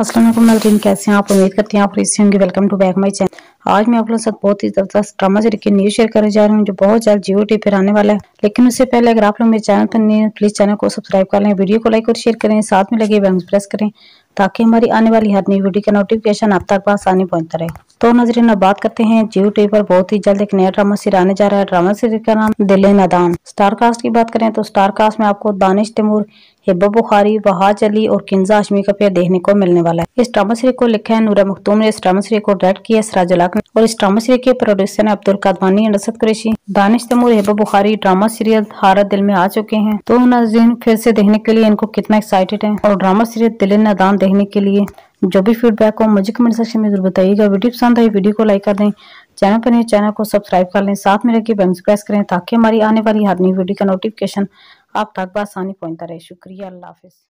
अस्सलाम वालेकुम नाज़रीन, कैसे हैं आप? उम्मीद करते हैं आप फ्री होंगे। Welcome to back my channel. आज मैं आप लोगों के साथ बहुत ही ज़बरदस्त ड्रामा सीरीज़ की न्यूज़ शेयर करने जा रही हूँ जो बहुत जल्द जियो टीवी पर आने वाला है। लेकिन उससे पहले अगर आप लोग मेरे चैनल पर नए हैं प्लीज़ चैनल को सब्सक्राइब कर लें, वीडियो को लाइक और शेयर करें, साथ में लगे बेल आइकन प्रेस करें ताकि हमारी आने वाली हर नई वीडियो का नोटिफिकेशन आप तक आसानी पहुँचता रहे। तो नाज़रीन अब बात करते हैं जियो टीवी पर बहुत ही जल्द एक नया ड्रामा सीरीज़ आने जा रहा है। ड्रामा सीरीज़ का नाम दिले नादान। स्टार कास्ट की बात करें तो स्टार कास्ट में आपको दानिश तैमूर, हिबा बुखारी, वहाज अली और किंजा हाश्मी का पेयर देखने को मिलने वाला है। इस ड्रामा सीरीज को लिखा है नूरा मुख्तुम ने, इस ड्रामा सीरीज को डायरेक्ट किया सराजुलाक ने और इस ड्रामा सीरीज के प्रोड्यूसर है अब्दुल कादरवानी और असद कुरैशी। दानिश तैमूर, हिबा बुखारी ड्रामा सीरीज हारा दिल में आ चुके हैं, तो नाज़रीन फिर से देखने के लिए इनको कितना एक्साइटेड है और ड्रामा सीरीज दिले नादान देखने के लिए जो भी फीडबैक हो मुझे कमेंट सेक्शन में जरूर बताइएगा। वीडियो पसंद आई वीडियो को लाइक कर दें, चैनल पर नए चैनल को सब्सक्राइब कर लें, साथ में रखिए बेल आइकन प्रेस करें ताकि हमारी आने वाली हर नई वीडियो का नोटिफिकेशन आप तक आसानी पहुंचता रहे। शुक्रिया, अल्लाह हाफिज़।